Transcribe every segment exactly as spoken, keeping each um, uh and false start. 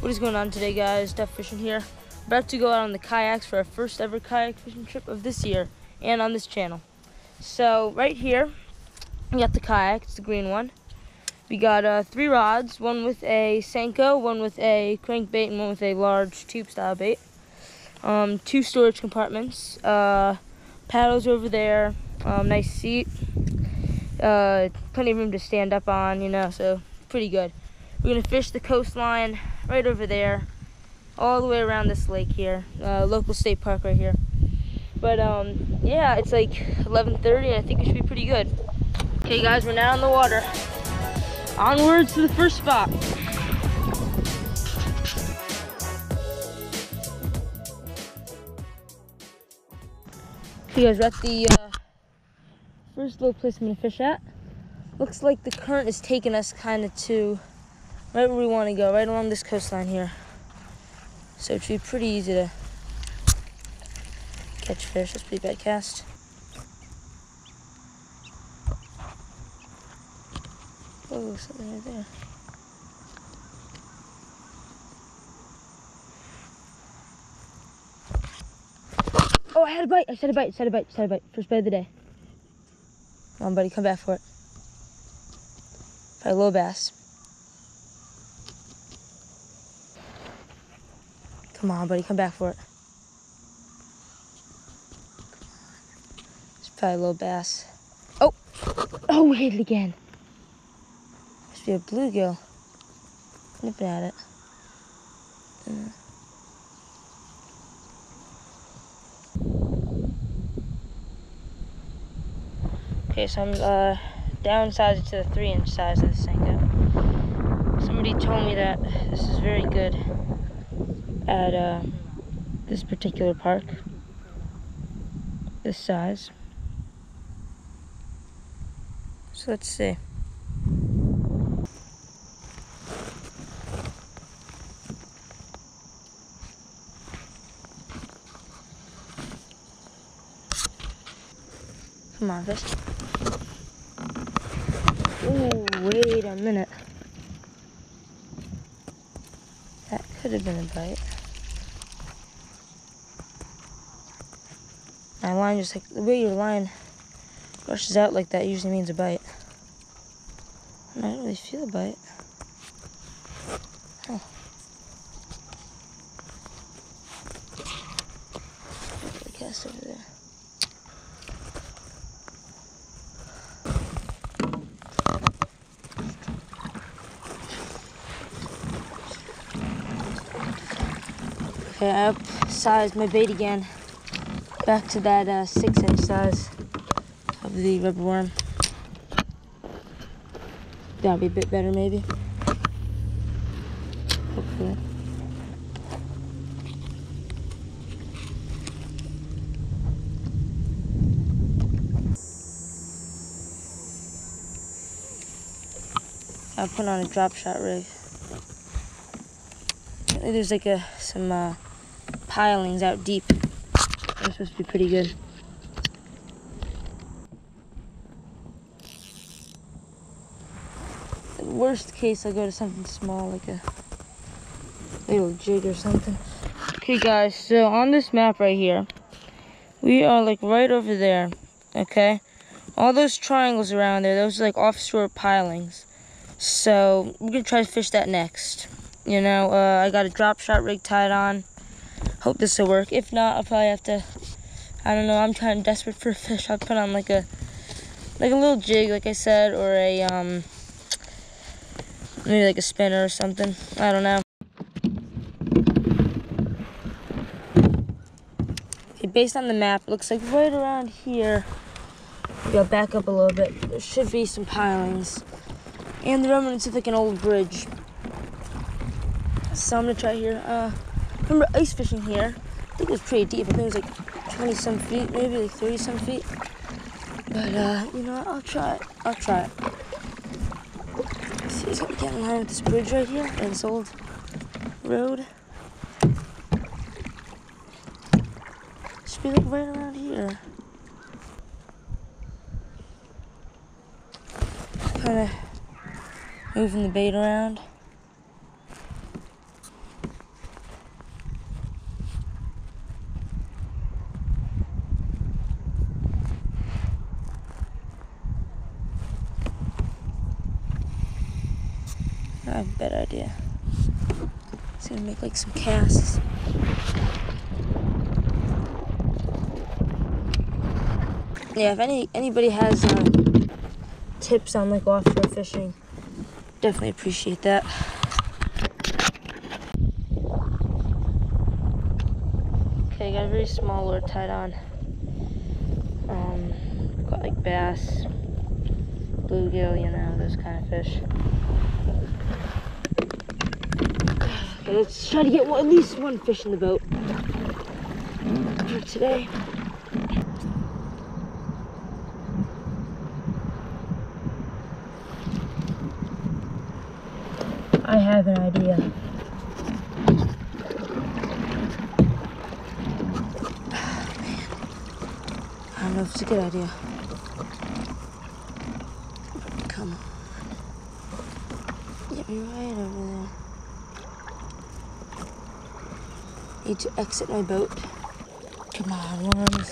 What is going on today, guys? Duff Fishing here. About to go out on the kayaks for our first ever kayak fishing trip of this year and on this channel. So right here we got the kayak, it's the green one. We got uh, three rods, one with a Senko, one with a crankbait, and one with a large tube style bait. Um, two storage compartments, uh, paddles over there, um, nice seat, uh, plenty of room to stand up on, you know, so pretty good. We're going to fish the coastline right over there, all the way around this lake here, uh, local state park right here. But um, yeah, it's like eleven thirty and I think it should be pretty good. Okay guys, we're now on the water. Onwards to the first spot. You guys, we're at the uh, first little place I'm going to fish at. Looks like the current is taking us kind of to right where we want to go, right along this coastline here. So it should be pretty easy to catch fish. That's a pretty bad cast. Oh, something right there. Oh, I had a bite. I said a bite. I said a bite. I said a bite. First bite of the day. Come on, buddy. Come back for it. Probably a little bass. Come on, buddy. Come back for it. It's probably a little bass. Oh. Oh, we hit it again. Must be a bluegill. Nipping at it. Mm. Okay, so I'm uh, downsizing to the three inch size of this Senko. Somebody told me that this is very good at uh, this particular park, this size. So let's see. Come on, fish. Oh, wait a minute. That could have been a bite. My line just like, the way your line rushes out like that usually means a bite. I don't really feel a bite. Oh. I cast over there. Okay, I upsized my bait again, back to that uh, six inch size of the rubber worm. That'll be a bit better, maybe. Hopefully. I'll put on a drop shot rig. There's like a some uh, pilings out deep. They're supposed to be pretty good. In the worst case, I'll go to something small like a little jig or something. Okay, guys. So on this map right here, we are like right over there. Okay, all those triangles around there, those are like offshore pilings. So we're gonna try to fish that next. You know, uh, I got a drop shot rig tied on. Hope this will work. If not, I'll probably have to, I don't know, I'm trying desperate for a fish. I'll put on like a, like a little jig, like I said, or a, um, maybe like a spinner or something. I don't know. Okay, based on the map, it looks like right around here. We gotta back up a little bit. There should be some pilings. And the remnants of like an old bridge. So I'm gonna try here. Uh, remember ice fishing here? I think it was pretty deep. I think it was like twenty some feet, maybe like thirty some feet. But uh, you know what? I'll try it. I'll try it. Let's see, it's gonna get in line with this bridge right here. And it's old. road. Should be like right around here. Kinda moving the bait around. I have a better idea. It's gonna make like some casts. Yeah, if any anybody has uh, tips on like offshore fishing, definitely appreciate that. Okay, I got a very small lure tied on. Um, got like bass, bluegill, you know, those kind of fish. Okay, let's try to get one, at least one fish in the boat for today. I have an idea. Oh, man. I don't know if it's a good idea. Come on. Get me right over there. Need to exit my boat. Come on, worms.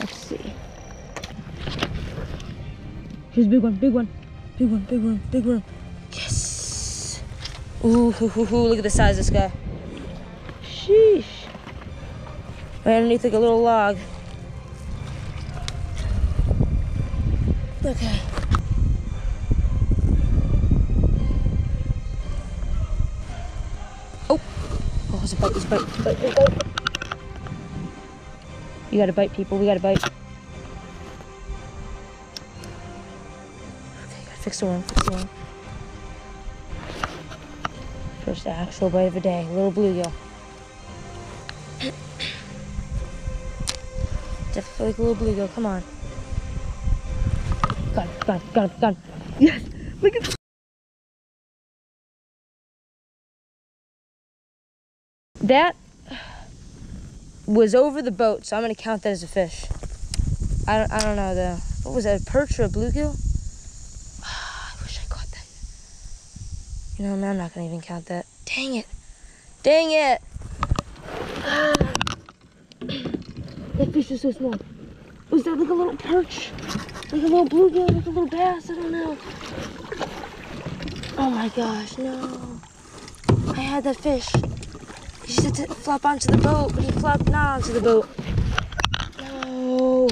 Let's see. Here's a big one, big one, big one, big one, big one. Yes! Ooh, hoo, hoo, hoo. Look at the size of this guy. Sheesh. Right underneath like a little log. Okay. Oh! Oh, it's a bite, it's a bite, it's a bite, it's a bite. You gotta bite, people, we gotta bite. Okay, gotta fix the worm, fix the worm. First actual bite of the day, little bluegill. Definitely like a little bluegill, come on. Got it, got it, got it, got it. Yes! Look at. That was over the boat, so I'm gonna count that as a fish. I don't, I don't know though. What was that, a perch or a bluegill? Oh, I wish I caught that. You know, I'm not gonna even count that. Dang it! Dang it! Ah. That fish was so small. Was that like a little perch? Like a little bluegill? Like a little bass? I don't know. Oh my gosh, no! I had that fish. He just had to flop onto the boat, but he flopped not onto the boat. No.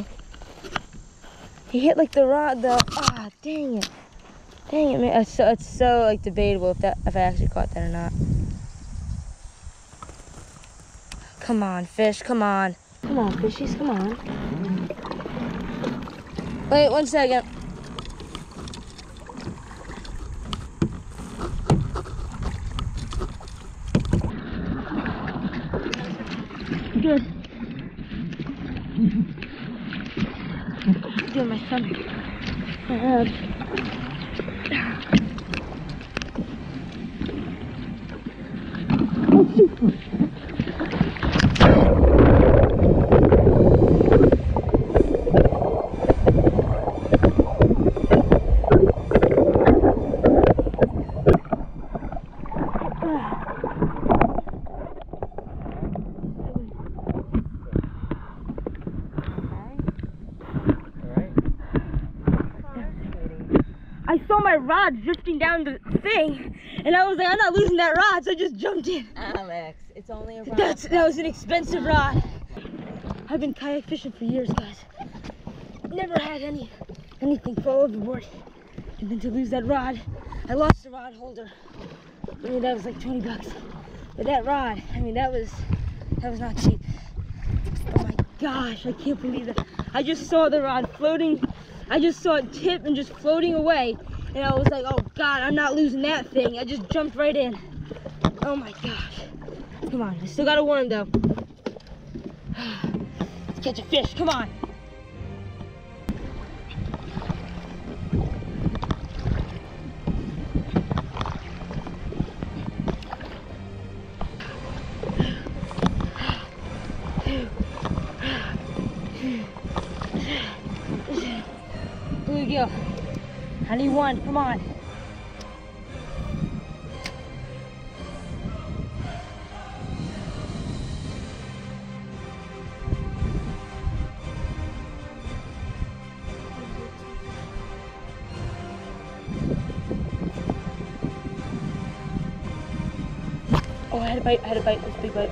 He hit like the rod though. Ah, dang it. Dang it, man. It's so, it's so like debatable if that if I actually caught that or not. Come on, fish. Come on. Come on, fishies. Come on. Wait, one second. Good. Doing my son. My head. Oh, shoot. I saw my rod drifting down the thing, and I was like, I'm not losing that rod, so I just jumped in. Alex, it's only a rod. That's, that was an expensive rod. I've been kayak fishing for years, guys. Never had any anything fall overboard. And then to lose that rod, I lost the rod holder. I mean, that was like twenty bucks. But that rod, I mean, that was, that was not cheap. Oh my gosh, I can't believe that. I just saw the rod floating. I just saw it tip and just floating away, and I was like, oh God, I'm not losing that thing. I just jumped right in. Oh my gosh. Come on, I still got a worm though. Let's catch a fish, come on. I need one. Come on. Oh, I had a bite. I had a bite. It was a big bite.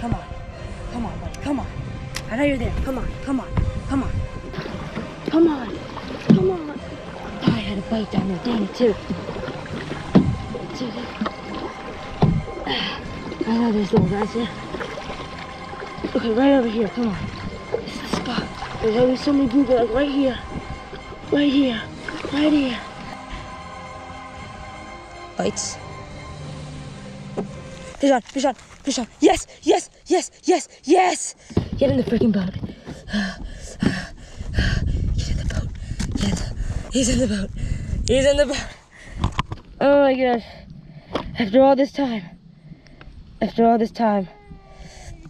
Come on, come on, buddy, come on. I know you're there. Come on, come on, come on, come on, come on. I had a bite down there, dang it too. I know these little guys here. Okay, right over here. Come on. This is the spot. There's always so many blue guys right here, right here, right here. Bites. Fish on, fish on, fish on. Yes, yes, yes, yes, yes! Get in the freaking boat. Get in the boat. Get in the, he's in the boat. He's in the boat. Oh my gosh. After all this time, after all this time,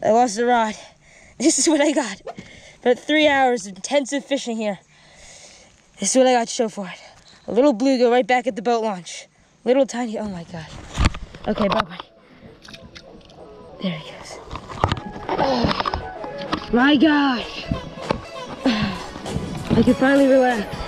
I lost the rod. This is what I got. About three hours of intensive fishing here. This is what I got to show for it. A little bluegill right back at the boat launch. Little tiny, oh my gosh. Okay, bye-bye. There he goes. Oh, my gosh. I can finally relax.